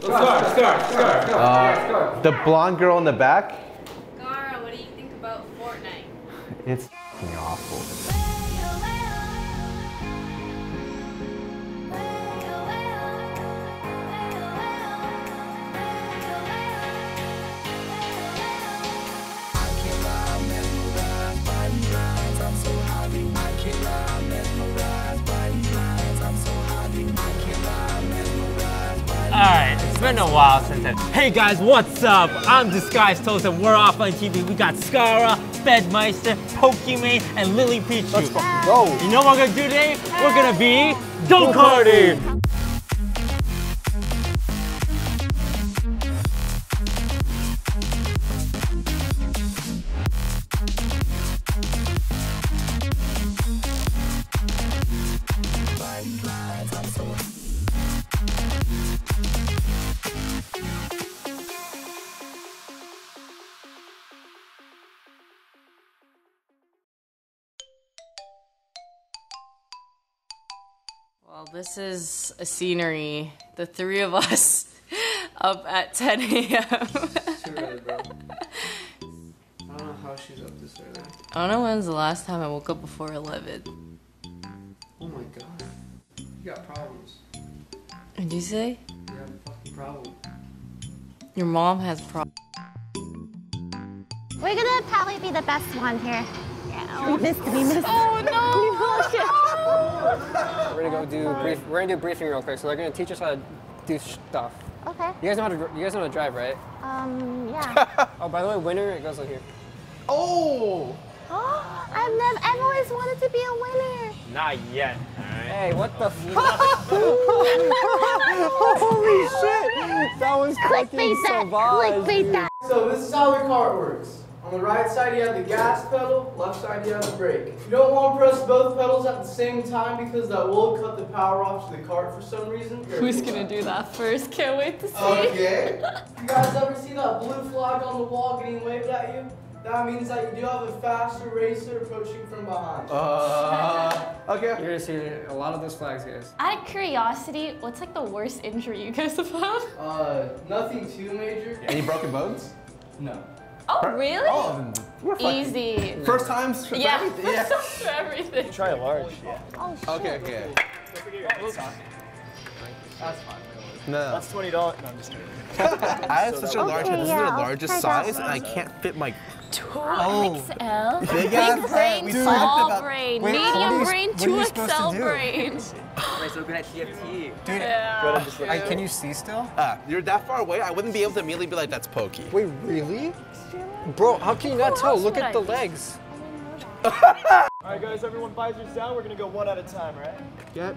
Scarra. The blonde girl in the back? Scarra, what do you think about Fortnite? It's awful. Alright, it's been a while since I... Hey guys, what's up? I'm Disguised Toast and we're OfflineTV. We got Scarra, Fedmeister, Pokimane, and Lily Pichu. Let's fucking go. You know what we're gonna do today? We're gonna be go-karting! Well, this is a scenery, the three of us up at 10 a.m. Too early, bro. I don't know how she's up this early. I don't know when's the last time I woke up before 11. Oh my god. You got problems. What'd you say? You have a fucking problem. Your mom has problems. We're gonna probably be the best one here. Yeah. We missed. Oh no! We bullshit. We're gonna do briefing real quick. So they're gonna teach us how to do stuff. Okay. You guys know how to drive, right? Yeah. Oh, by the way, winner it goes like here. Oh. Oh, I've always wanted to be a winner. Not yet. All right. Hey, what the? Holy shit! That was fucking savage. Clickbait that. So this is how the car works. On the right side you have the gas pedal, left side you have the brake. You don't want to press both pedals at the same time because that will cut the power off to the cart for some reason. Who's gonna do that first? Can't wait to see. Okay. You guys ever see that blue flag on the wall getting waved at you? That means that you do have a faster racer approaching from behind. Okay. You're gonna see a lot of those flags, guys. Out of curiosity, what's like the worst injury you guys have had? Nothing too major. Any broken bones? No. Oh, really? All of them. Easy. First times for everything. Yeah, first times for everything. You try a large. Yeah. Oh, shit. Okay. That's fine. No. That's $20. No, I'm just kidding. I have such a large head. This is the largest size, and I can't fit my... 2XL? Big brain, small brain, medium brain, 2XL brain. Right, so we're good at TFT. Dude, yeah. Can you see still? You're that far away, I wouldn't be able to immediately be like, that's Pokey. Wait, really? Bro, how can you not tell? Look at the legs. Alright guys, everyone visors down. We're gonna go one at a time, right? Yep.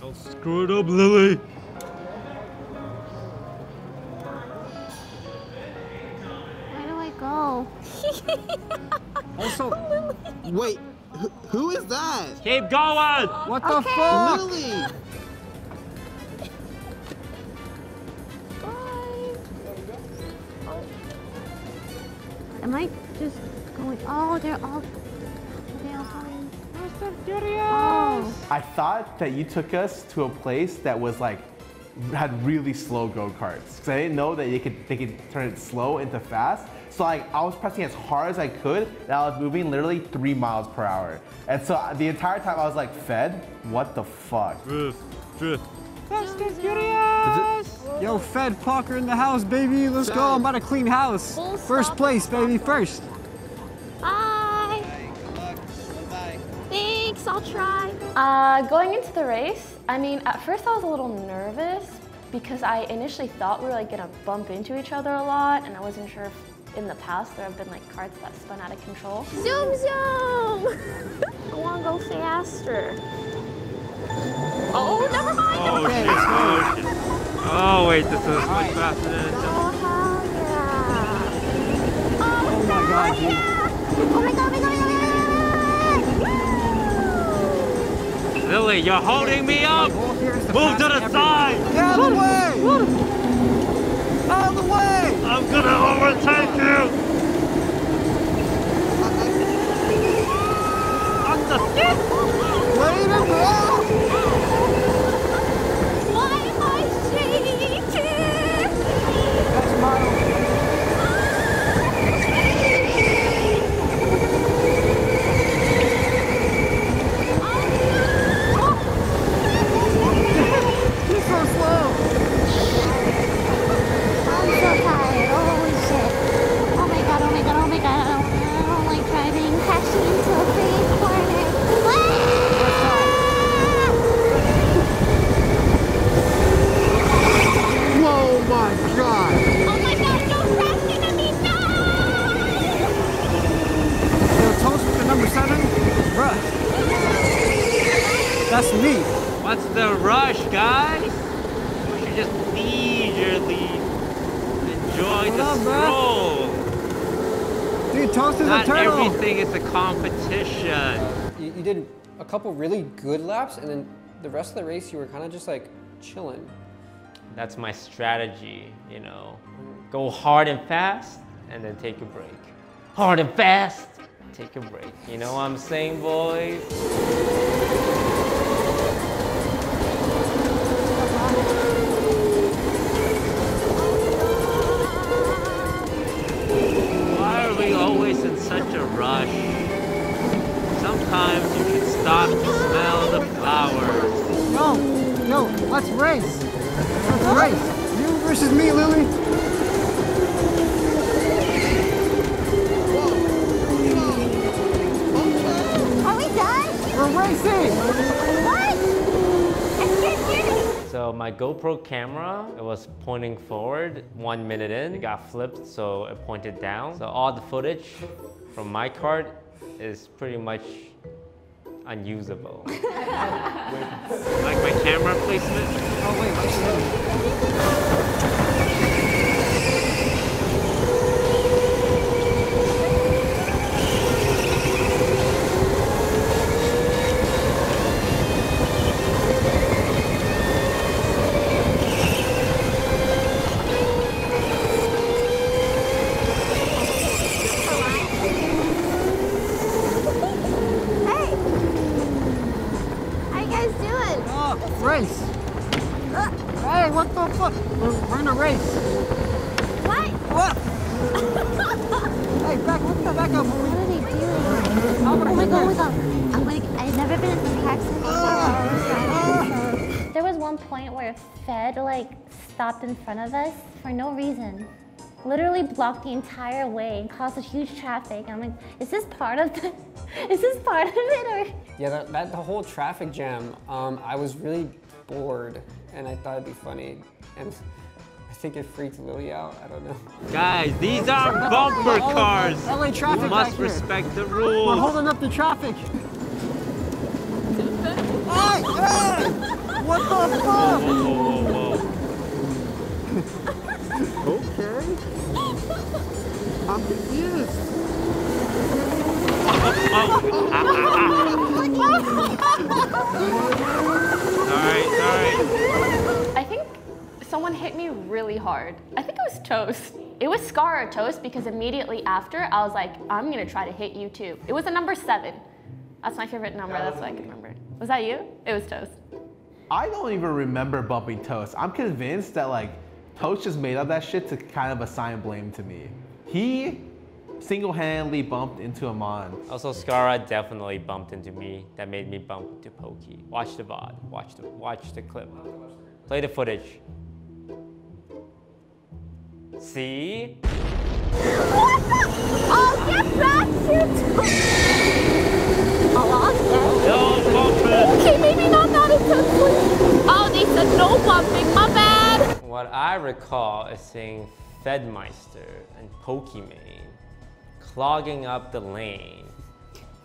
Don't screw it up, Lily. Go. Also, Lily. Wait, who is that? Keep going! What the fuck? Lily! Bye. Am I just going? Oh, they're all going. I'm so curious. Oh. I thought that you took us to a place that was like, had really slow go-karts because I didn't know that they could turn it slow into fast. So like I was pressing as hard as I could and I was moving literally 3 miles per hour. And so the entire time I was like, Fed, what the fuck? Yo, Fed, Parker in the house, baby. Let's go. I'm about to clean house. First place, baby. First. Bye. Good luck. Bye. Thanks. I'll try. Going into the race, I mean, at first I was a little nervous because I initially thought we were like gonna bump into each other a lot, and I wasn't sure if in the past there have been like carts that spun out of control. Zoom, zoom! I wanna go faster. Oh, never mind! Never mind. Oh, wait, this is much faster than it is. Oh, my God. Oh, my God, my God. Lily, you're holding me up! Move to the side! Get out of the way! Out of the way! I'm gonna overtake you! What the shit? Wait a minute! Why am I cheating? leisurely enjoy the stroll. Dude, Toast is a turtle. Not everything is a competition. You did a couple really good laps, and then the rest of the race you were kind of just like chilling. That's my strategy, you know. Go hard and fast, and then take a break. Hard and fast, take a break. You know what I'm saying, boys? Why are we always in such a rush? Sometimes you should stop to smell the flowers. No, let's race. Right, you versus me, Lily. Are we done? We're racing. What? I can't. So my GoPro camera, it was pointing forward 1 minute in. It got flipped, so it pointed down. So all the footage from my card is pretty much unusable. Like my camera placement? Oh wait, stopped in front of us for no reason. Literally blocked the entire way and caused a huge traffic. I'm like, is this part of it or? Yeah, that the whole traffic jam, I was really bored and I thought it'd be funny. And I think it freaked Lily out, I don't know. Guys, these are bumper cars. LA traffic. You must respect the rules. We're holding up the traffic. What the fuck? Whoa. Okay. I'm confused. Sorry. I think someone hit me really hard. I think it was Toast. It was Scarra or Toast because immediately after, I was like, I'm gonna try to hit you too. It was a number 7. That's my favorite number, that's what I can remember. Was that you? It was Toast. I don't even remember bumping Toast. I'm convinced that like, Toast just made up that shit to kind of assign blame to me. He single-handedly bumped into Aman. Also, Scarra definitely bumped into me. That made me bump to Poki. Watch the VOD. Watch the clip. Play the footage. See? What the? I'll get back here too. No bumping. Okay, maybe not that intensely. Oh, they said no bumping. My bad. What I recall is seeing Fedmyster and Pokimane clogging up the lane,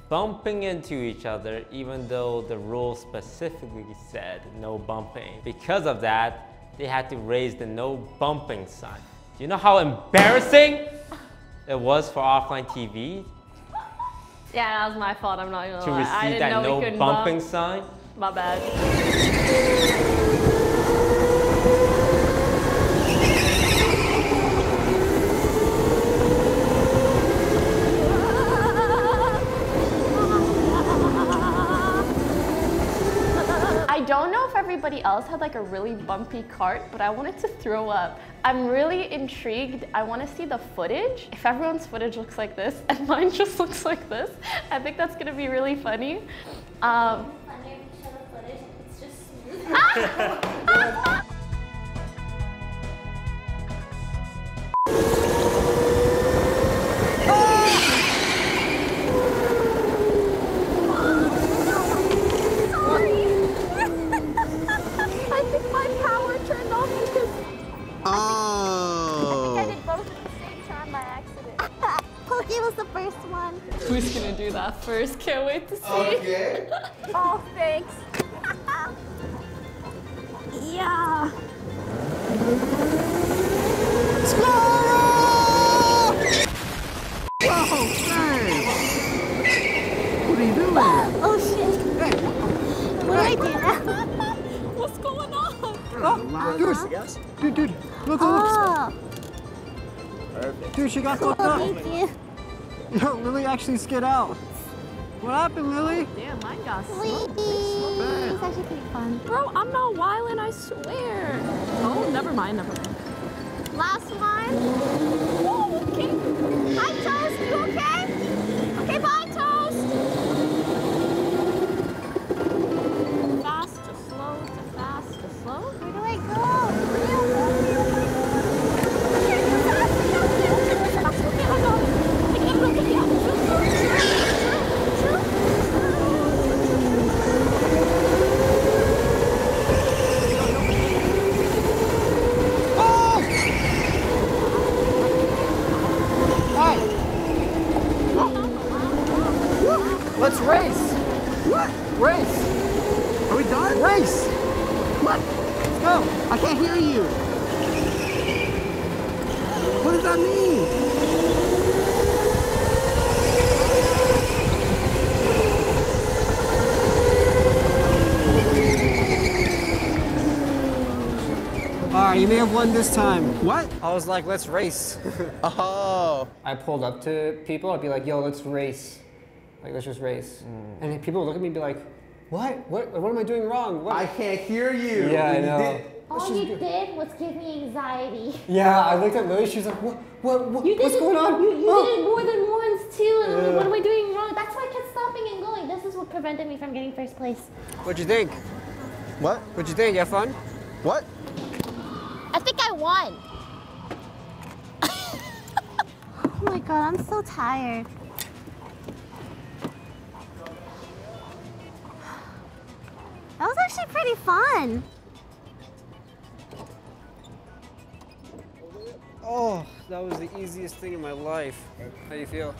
bumping into each other even though the rule specifically said no bumping. Because of that, they had to raise the no bumping sign. Do you know how embarrassing it was for OfflineTV? Yeah, that was my fault, I'm not gonna lie. To receive that no bumping sign? My bad. Everybody else had like a really bumpy cart, but I wanted to throw up. I'm really intrigued. I want to see the footage. If everyone's footage looks like this and mine just looks like this, I think that's gonna be really funny. Funnier if you show the footage, it's just smooth. Who's gonna do that first? Can't wait to see. Okay. Oh, thanks. Yeah. Look, oh. Perfect. Dude, she got fucked up. No, Lily actually skid out. What happened, Lily? Damn, mine got smoked. It's actually pretty fun. Bro, I'm not wildin', I swear. Oh, never mind, never mind. Last one. Oh, okay. Hi, Toast. You okay? Okay, bye, Toast. Fast to slow to fast to slow. Where do I go? Let's race! What? Race! Are we done? Race! What? Let's go! I can't hear you! What does that mean? Alright, you may have won this time. What? I was like, let's race. Oh! I pulled up to people, I'd be like, yo, let's race. Like, let's just race. Mm. And people would look at me and be like, what? What am I doing wrong? What? I can't hear you. Yeah, I know. All you did was give me anxiety. Yeah, I looked at Lily, she was like, what's going on? You did it more than once, too, and I'm like, what am I doing wrong? That's why I kept stopping and going. This is what prevented me from getting first place. What'd you think? What? What'd you think? You have fun? What? I think I won. Oh my God, I'm so tired. That was actually pretty fun. Oh, that was the easiest thing in my life. How do you feel?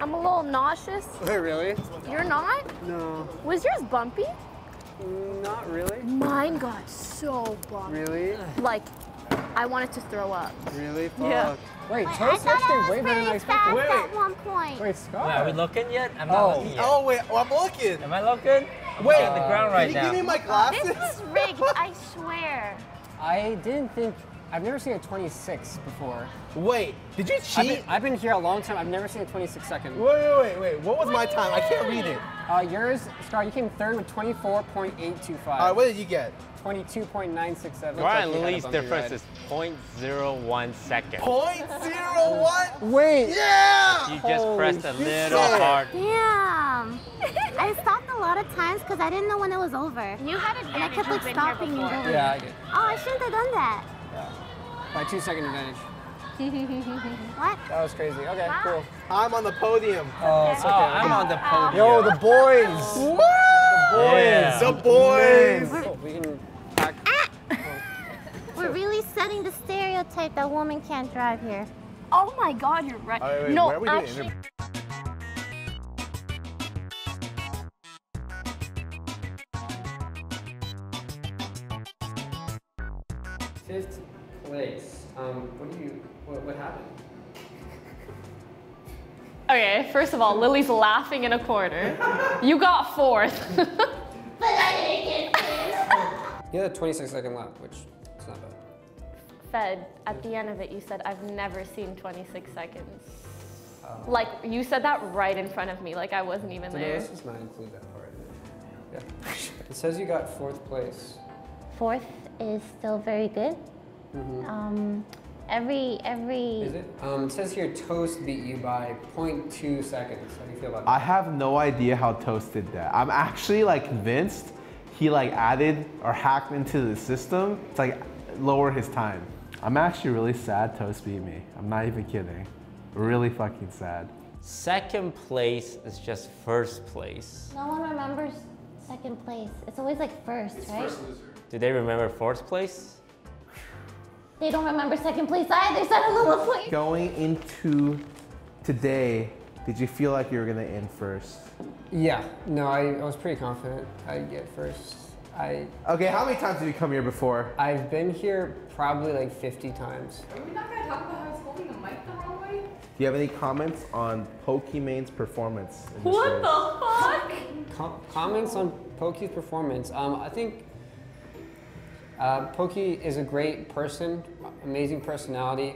I'm a little nauseous. Wait, really? You're not? No. Was yours bumpy? Not really. Mine got so bumpy. Really? Like, I wanted to throw up. Really? Fuck. Yeah. Wait, Toast actually way better than I expected. Wait, at one point. Wait, Scarra. Wait, are we looking yet? I'm not looking yet. Oh, wait, I'm looking. Am I looking? Wait, on the ground right now. Can you give me my glasses? This was rigged, I swear. I didn't think, I've never seen a 26 before. Wait, did you cheat? I've been here a long time, I've never seen a 26 second. Wait, what was my time? I can't read it. Yours, Scar, you came third with 24.825. All right, what did you get? 22.967. Our least difference is 0.01 seconds. 0.01? Wait. Yeah. You just pressed a little hard. Damn. I stopped a lot of times because I didn't know when it was over. You had it, and I kept like stopping and going. Yeah, I did. Oh, I shouldn't have done that. Yeah. By 2 second advantage. What? That was crazy. Okay, wow. Cool. I'm on the podium. Oh, it's okay. I'm on the podium. Yo, the boys. The boys. Oh, we can pack. We're really setting the stereotype that women can't drive here. Oh my God, you're right. Wait, no, where are we doing? Fifth place. What happened? Okay, first of all, Lily's laughing in a corner. You got fourth. But I didn't get fifth. You had a 26-second lap, which is not bad. Fed, at the end of it, you said, I've never seen 26 seconds. Like, you said that right in front of me, like I wasn't even there. No, let's just not include that part. Yeah. It says you got fourth place. Fourth is still very good. Mm-hmm. Is it? It says here Toast beat you by 0.2 seconds. How do you feel about that? I have no idea how Toast did that. I'm actually like convinced he like added or hacked into the system to like lower his time. I'm actually really sad Toast beat me. I'm not even kidding. Really fucking sad. Second place is just first place. No one remembers second place. It's always like first, it's right? First loser. Do they remember fourth place? They don't remember second place either, so I don't know what place. Going into today, did you feel like you were gonna end first? Yeah, no, I was pretty confident I'd get first. Okay, how many times did you come here before? I've been here probably like 50 times. Are we not gonna talk about how I was holding the mic the wrong way? Do you have any comments on Pokimane's performance? What the fuck? Comments on Poki's performance? I think Poki is a great person, amazing personality,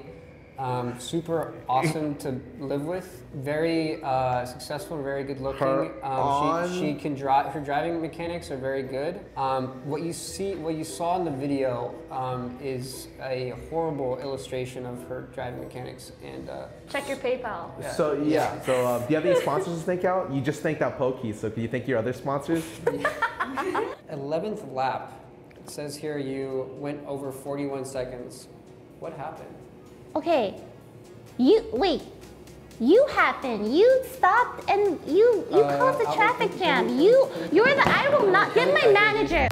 super awesome to live with, very successful and very good looking. She can drive. Her driving mechanics are very good. What you saw in the video is a horrible illustration of her driving mechanics. And check your PayPal. Yeah. So yeah. So do you have any sponsors to thank out? You just thanked out Poki. So can you thank your other sponsors? 11th lap. It says here you went over 41 seconds. What happened? Okay, you stopped and you caused a traffic jam. You're the, I will not, get my manager.